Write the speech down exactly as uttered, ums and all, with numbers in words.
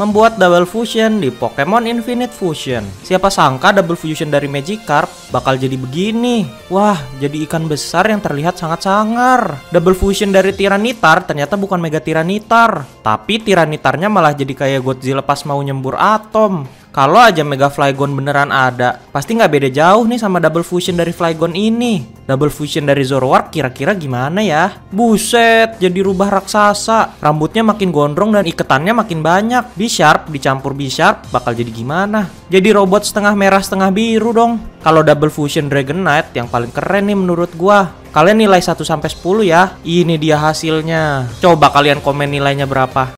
membuat double fusion di Pokemon Infinite Fusion. Siapa sangka double fusion dari Magikarp bakal jadi begini. Wah, jadi ikan besar yang terlihat sangat sangar. Double fusion dari Tyranitar ternyata bukan Mega Tyranitar, tapi Tyranitarnya malah jadi kayak Godzilla pas mau nyembur atom. Kalau aja Mega Flygon beneran ada, pasti nggak beda jauh nih sama double fusion dari Flygon ini. Double fusion dari Zoroark kira-kira gimana ya? Buset, jadi rubah raksasa. Rambutnya makin gondrong dan iketannya makin banyak. B-Sharp dicampur B-Sharp bakal jadi gimana? Jadi robot setengah merah setengah biru dong. Kalau double fusion Dragon Knight yang paling keren nih menurut gua. Kalian nilai satu sampai sepuluh ya. Ini dia hasilnya. Coba kalian komen nilainya berapa.